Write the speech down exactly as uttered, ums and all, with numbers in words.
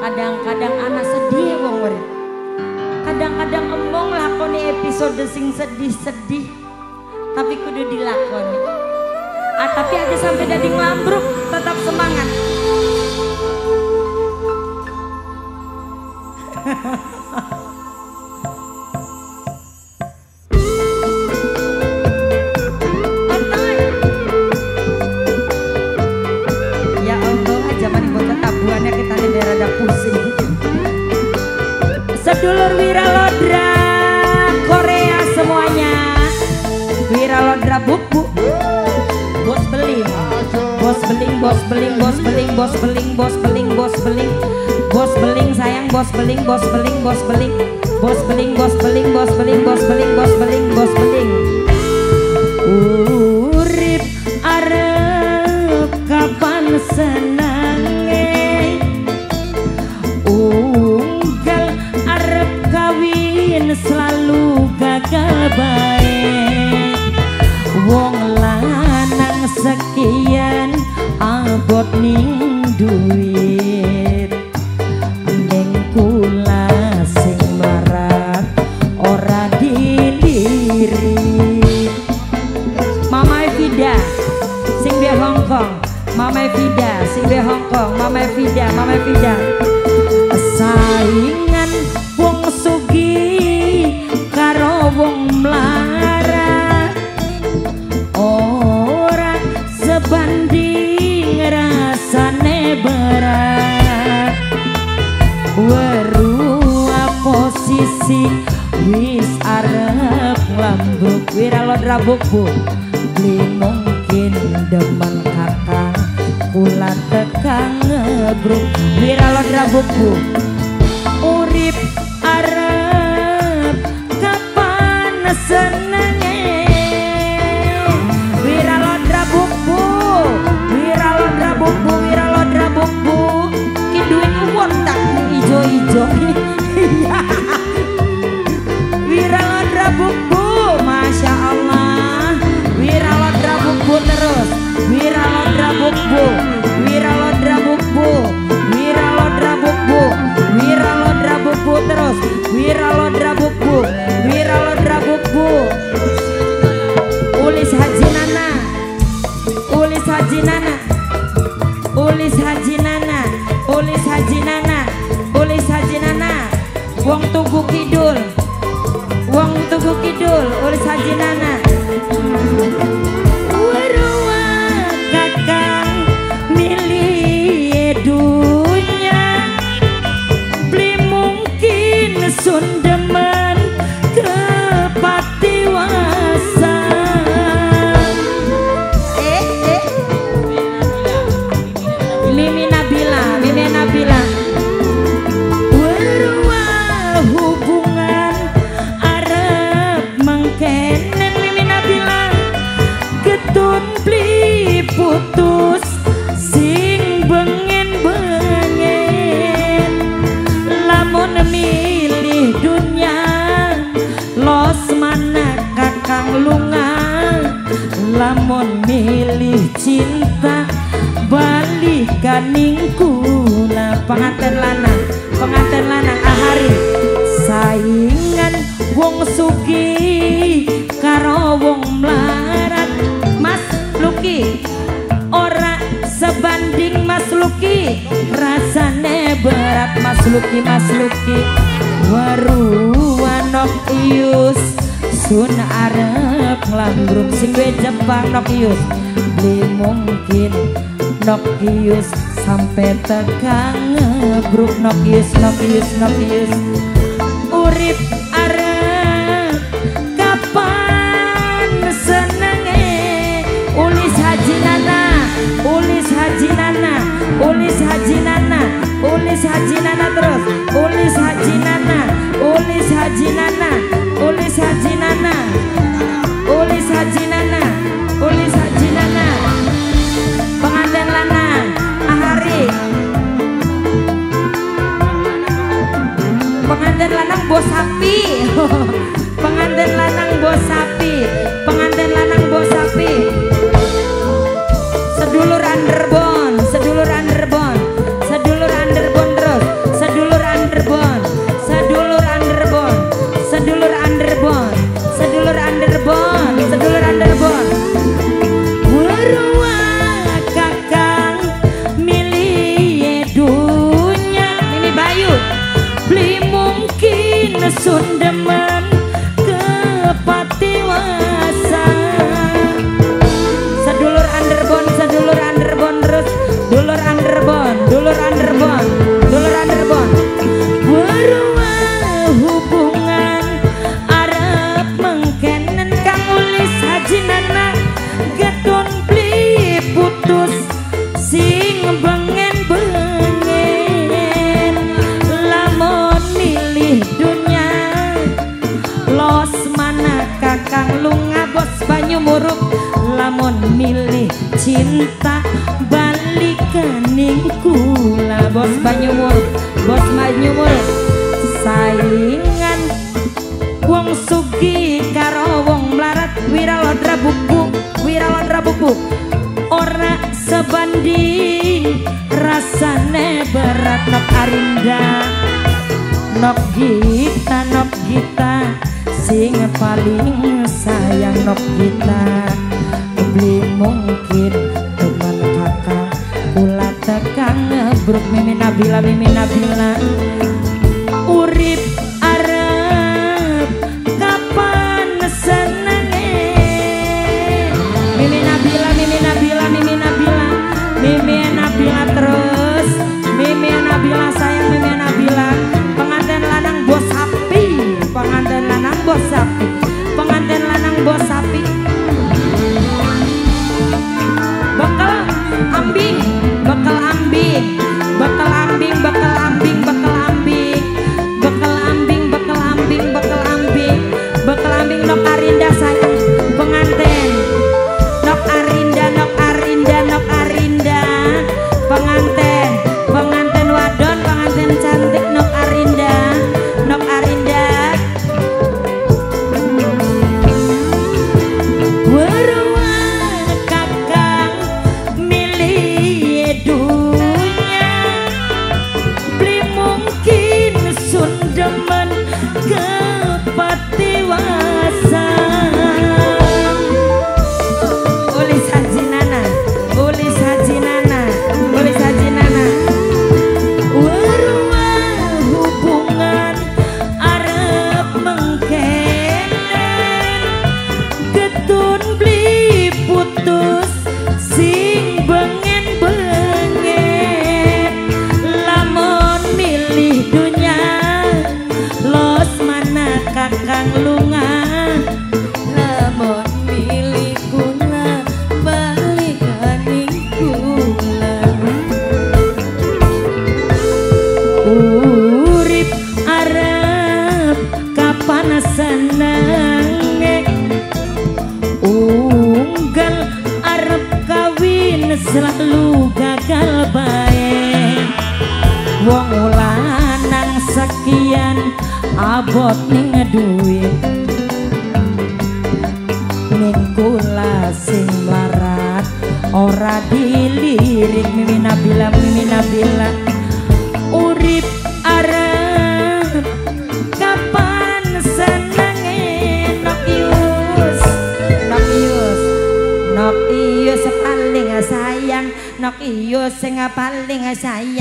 Kadang-kadang anak sedih wong murid. Kadang-kadang emong lakoni episode sing sedih-sedih tapi kudu dilakoni. Ah, tapi ada sampai jadi nglambruk tetap semangat. Sedulur Wiralodra Korea semuanya, Wiralodra buku bos beling, bos beling, bos beling, bos beling, bos beling, bos beling, bos beling, bos beling sayang, bos beling, bos beling, bos beling, bos beling, bos beling, bos beling, bos beling, bos beling, bos beling. Urip arep kapan senange? Selalu gagal baik, wong lanang sekian abot ning duit, neng kula sing marah ora dilirik. Mama Evida sing be Hongkong, Mama Evida sing be Hongkong, Mama Evida, Mama Evida. Saingan wong sugih karo wong melarat ora sebanding, rasane berat. Weruah posisi wis arep nglambruk. Wiralodra buku mungkin demen kakak kula tekan ngebruk. Wiralodra buku urip arep senangnya. Wiralodra buku, Wiralodra buku, Wiralodra buku, kiduin uwon tak ijo-ijo. Wiralodra buku, masya Allah. Wiralodra buku terus, Wiralodra buku, Wiralodra buku, Wiralodra buku, Wiralodra buku terus, Wiralodra buku, Wiralodra buku. Ulis Haji Nana, Ulis Haji Nana, Ulis Haji Nana, Ulis Haji Nana, Ulis Haji Nana, wong Tugu Kidul, wong Tugu Kidul, Ulis Haji Nana. Warua kakang milih dunya, beli mungkin sundeman kepati wasan. Eh eh Mimi Nabila, Mimi Nabila. Warua hubungan arep mengkenen. Mimi Nabila ketun beli putus sing bengen bengen, lamun milih dunia los mana kakang lunga, lamun milih cinta balik kaningku lah. Penganten lanang, penganten lanang ahari. Saingan wong sugih karo wong melarat, Mas Luki ora sebanding. Mas Luki rasane berat. Mas Luki, Mas Luki. Waruan nok ius sun arep nglambruk. Sing duwe Jepang nok ius beli mungkin nok ius sampe tegang ngebruk. Nok ius, nok ius, nok ius. Urip arep kapan senenge? Ulis Haji Nana, Ulis Haji Nana, Ulis Haji Nana, Ulis Haji Nana terus, Ulis Haji Nana, Ulis Haji Nana, Ulis Haji Nana, Ulis Haji Nana, Ulis Haji Nana. Penganten lanang ahari, penganten lanang bos sapi, penganten lanang bos sapi, penganten lanang bos sapi. Sedulur underbone, sedulur underbone, sedulur underbone terus, tak balik kening kula bos banyumur bos banyumur saingan wong sugi karo wong melarat wiralodra buku wiralodra buku ora sebanding rasane berat nok arinda nok kita nok kita sing paling sayang nok kita beli mungkin teman kakak kula tekan ngebruk mimin nabila mimin nabila urip arep kapan senenge mimin nabila mimin nabila mimin nabila mimin nabila terus mimin nabila sayang mimin nabila pengantin lanang bos sapi pengantin lanang bos sapi pengantin lanang bos sapi ambing bakal ambing bakal ambing bakal ambing bakal ambing bakal ambing bakal ambing bakal ambing bakal ambing nok arinda sayang penganten nok arinda nok arinda nok arinda penganten penganten wadon penganten cantik nok arinda nok arinda selalu gagal baik wong lanang sekian abot ning duit ning kula sing melarat ora dilirik mimin nabila mimin nabila urip arep kapan senenge nok ius nok ius nok ius paling sayang nok iyo sing paling sayang.